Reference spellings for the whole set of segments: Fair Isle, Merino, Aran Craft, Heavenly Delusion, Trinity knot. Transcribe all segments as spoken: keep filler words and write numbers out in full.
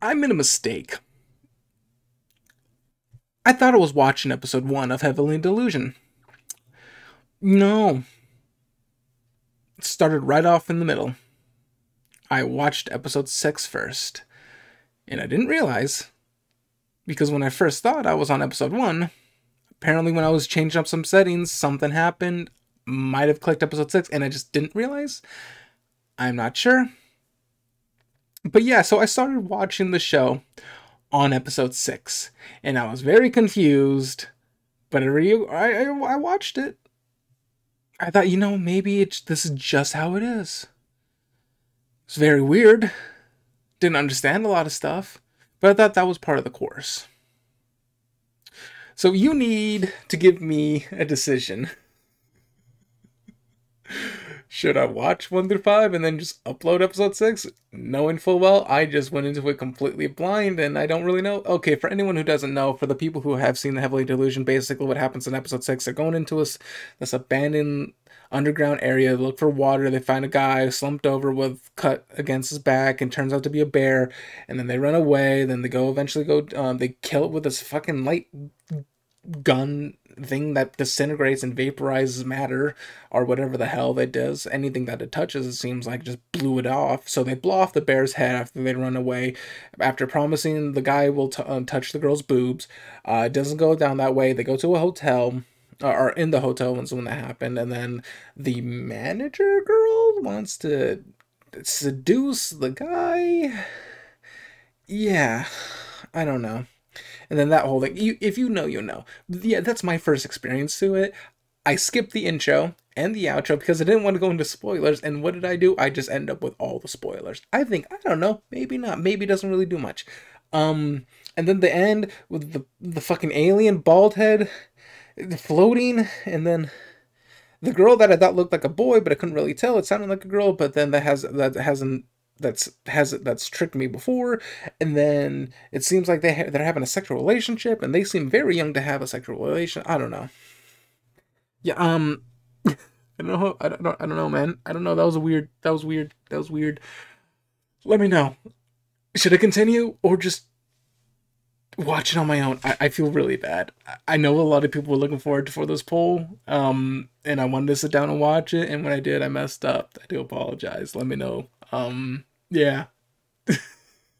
I made a mistake. I thought I was watching episode one of Heavenly Delusion. No. It started right off in the middle. I watched episode six first. And I didn't realize, because when I first thought I was on episode one, apparently when I was changing up some settings, something happened. Might have clicked episode six, and I just didn't realize. I'm not sure. But yeah, so I started watching the show on episode six, and I was very confused, but I, re I, I watched it. I thought, you know, maybe it's, this is just how it is. It's very weird. Didn't understand a lot of stuff, but I thought that was part of the course. So you need to give me a decision. Should I watch one through five and then just upload episode six? Knowing full well, I just went into it completely blind and I don't really know. Okay, for anyone who doesn't know, for the people who have seen the Heavenly Delusion, basically what happens in episode six, they're going into this, this abandoned underground area, they look for water, they find a guy slumped over with cut against his back and turns out to be a bear, and then they run away, then they go eventually go, um, they kill it with this fucking light gun thing that disintegrates and vaporizes matter or whatever the hell that does. Anything that it touches, it seems like, just blew it off. So they blow off the bear's head after they run away, after promising the guy will t um, touch the girl's boobs. Uh, it doesn't go down that way. They go to a hotel, uh, or in the hotel when when that happened, and then the manager girl wants to seduce the guy. Yeah, I don't know. And then that whole thing, you, if you know, you know. Yeah, that's my first experience to it. I skipped the intro and the outro because I didn't want to go into spoilers. And what did I do? I just end up with all the spoilers. I think, I don't know, maybe not. Maybe it doesn't really do much. Um, and then the end with the, the fucking alien bald head floating. And then the girl that I thought looked like a boy, but I couldn't really tell. It sounded like a girl, but then that has that hasn't. that's has that's tricked me before. And then it seems like they ha they're having a sexual relationship, and they seem very young to have a sexual relation. I don't know. Yeah, um I don't know how, I don't I don't know, man. I don't know. That was a weird. That was weird. That was weird. Let me know. Should I continue or just watch it on my own? I, I feel really bad. I know a lot of people were looking forward to for this poll, um, and I wanted to sit down and watch it, and when I did, I messed up. I do apologize. Let me know. Um, yeah.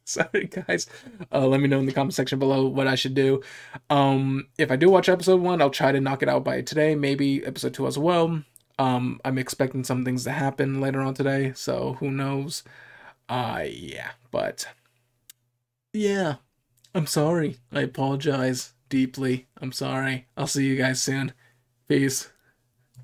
Sorry, guys. Uh, let me know in the comment section below what I should do. Um, if I do watch episode one, I'll try to knock it out by today, maybe episode two as well. Um, I'm expecting some things to happen later on today, so who knows? Uh, yeah, but yeah. I'm sorry. I apologize deeply. I'm sorry. I'll see you guys soon. Peace.